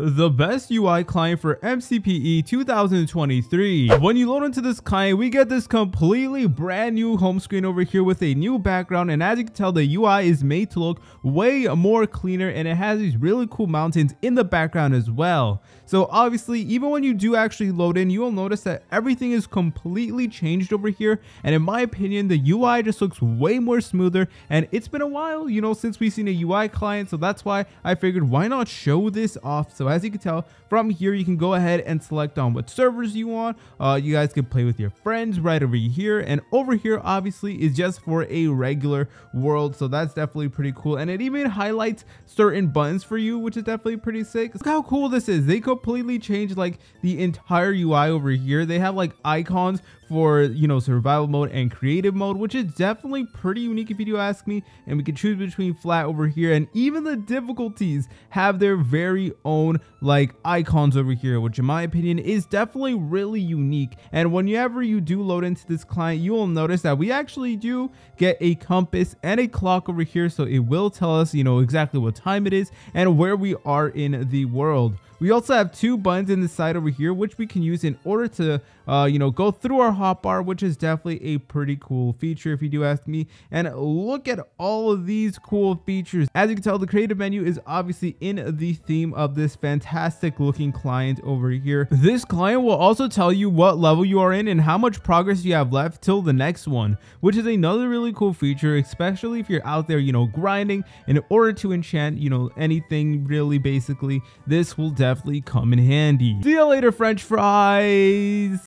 The best UI client for MCPE 2023. When you load into this client, we get this completely brand new home screen over here with a new background, and as you can tell, the UI is made to look way more cleaner, and it has these really cool mountains in the background as well. So obviously, even when you do actually load in, you will notice that everything is completely changed over here, and in my opinion, the UI just looks way more smoother, and it's been a while, you know, since we've seen a UI client, so that's why I figured why not show this off. So as you can tell from here, you can go ahead and select on what servers you want. You guys can play with your friends right over here, and over here obviously is just for a regular world, so that's definitely pretty cool. And it even highlights certain buttons for you, which is definitely pretty sick. Look how cool this is. They completely changed like the entire UI over here. They have like icons for, you know, survival mode and creative mode, which is definitely pretty unique if you do ask me, and we can choose between flat over here, and even the difficulties have their very own like icons over here, which in my opinion is definitely really unique. And whenever you do load into this client, you will notice that we actually do get a compass and a clock over here, so it will tell us, you know, exactly what time it is and where we are in the world. We also have two buttons in the side over here, which we can use in order to, you know, go through our hotbar, which is definitely a pretty cool feature if you do ask me. And look at all of these cool features. As you can tell, the creative menu is obviously in the theme of this fantastic looking client over here. This client will also tell you what level you are in and how much progress you have left till the next one, which is another really cool feature, especially if you're out there, you know, grinding in order to enchant, you know, anything really. Basically, this will definitely come in handy. See you later, French fries.